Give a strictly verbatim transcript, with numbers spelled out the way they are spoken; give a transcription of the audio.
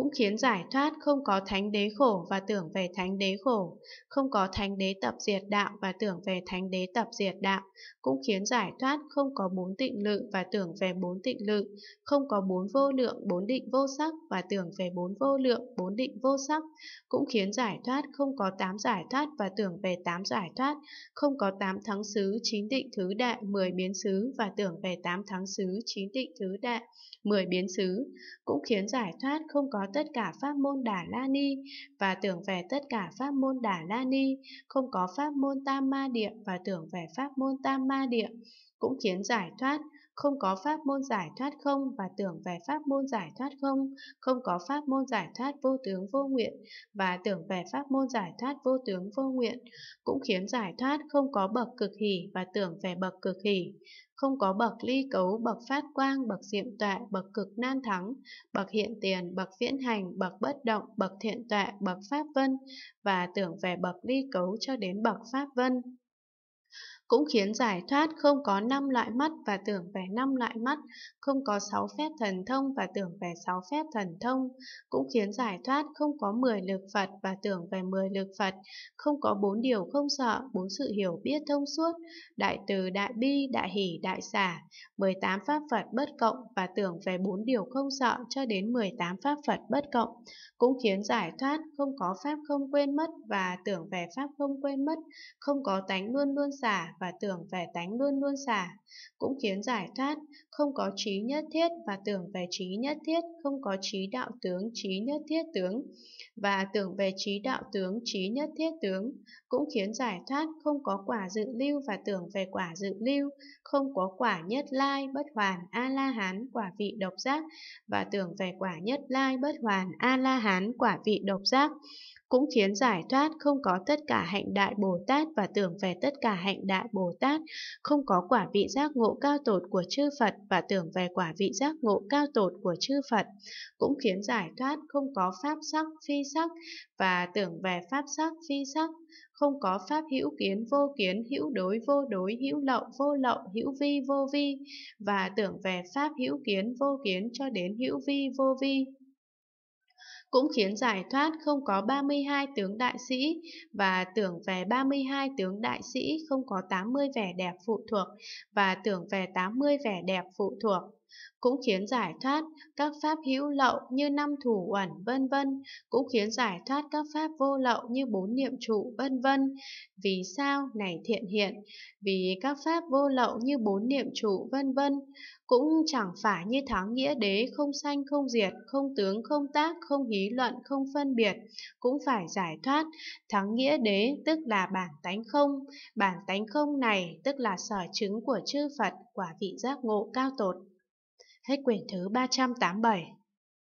cũng khiến giải thoát không có thánh đế khổ và tưởng về thánh đế khổ, không có thánh đế tập diệt đạo và tưởng về thánh đế tập diệt đạo, cũng khiến giải thoát không có bốn tịnh lự và tưởng về bốn tịnh lự, không có bốn vô lượng, bốn định vô sắc và tưởng về bốn vô lượng, bốn định vô sắc, cũng khiến giải thoát không có tám giải thoát và tưởng về tám giải thoát, không có tám thắng xứ, chín định thứ đại, mười biến xứ và tưởng về tám thắng xứ, chín định thứ đại, mười biến xứ, cũng khiến giải thoát không có tất cả pháp môn Đà La Ni và tưởng về tất cả pháp môn Đà La Ni, không có pháp môn Tam Ma Địa và tưởng về pháp môn Tam Ma Địa, cũng khiến giải thoát không có pháp môn giải thoát không và tưởng về pháp môn giải thoát không, không có pháp môn giải thoát vô tướng vô nguyện và tưởng về pháp môn giải thoát vô tướng vô nguyện, cũng khiến giải thoát không có bậc cực hỷ và tưởng về bậc cực hỷ, không có bậc ly cấu, bậc phát quang, bậc diệm tuệ, bậc cực nan thắng, bậc hiện tiền, bậc viễn hành, bậc bất động, bậc thiện tuệ, bậc pháp vân và tưởng về bậc ly cấu cho đến bậc pháp vân. Cũng khiến giải thoát không có năm loại mắt và tưởng về năm loại mắt, không có sáu phép thần thông và tưởng về sáu phép thần thông, cũng khiến giải thoát không có mười lực Phật và tưởng về mười lực Phật, không có bốn điều không sợ, bốn sự hiểu biết thông suốt, đại từ, đại bi, đại hỷ, đại xả, mười tám pháp Phật bất cộng và tưởng về bốn điều không sợ cho đến mười tám pháp Phật bất cộng, cũng khiến giải thoát không có pháp không quên mất và tưởng về pháp không quên mất, không có tánh luôn luôn xả và tưởng về tánh luôn luôn xả, cũng khiến giải thoát không có trí nhất thiết và tưởng về trí nhất thiết, không có trí đạo tướng, trí nhất thiết tướng và tưởng về trí đạo tướng, trí nhất thiết tướng, cũng khiến giải thoát không có quả dự lưu và tưởng về quả dự lưu, không có quả nhất lai bất hoàn a la hán quả vị độc giác và tưởng về quả nhất lai bất hoàn a la hán quả vị độc giác, cũng khiến giải thoát không có tất cả hạnh đại Bồ Tát và tưởng về tất cả hạnh đại Bồ Tát, không có quả vị giác ngộ cao tột của chư Phật và tưởng về quả vị giác ngộ cao tột của chư Phật, cũng khiến giải thoát không có pháp sắc phi sắc và tưởng về pháp sắc phi sắc, không có pháp hữu kiến vô kiến, hữu đối vô đối, hữu lậu vô lậu, hữu vi vô vi và tưởng về pháp hữu kiến vô kiến cho đến hữu vi vô vi, cũng khiến giải thoát không có ba mươi hai tướng đại sĩ và tưởng về ba mươi hai tướng đại sĩ, không có tám mươi vẻ đẹp phụ thuộc và tưởng về tám mươi vẻ đẹp phụ thuộc, cũng khiến giải thoát các pháp hữu lậu như năm thủ uẩn vân vân, cũng khiến giải thoát các pháp vô lậu như bốn niệm trụ vân vân. Vì sao này thiện hiện? Vì các pháp vô lậu như bốn niệm trụ vân vân cũng chẳng phải như thắng nghĩa đế, không sanh không diệt, không tướng không tác, không hí luận, không phân biệt, cũng phải giải thoát. Thắng nghĩa đế tức là bản tánh không, bản tánh không này tức là sở chứng của chư Phật, quả vị giác ngộ cao tột. Hết quyển thứ ba trăm tám mươi bảy.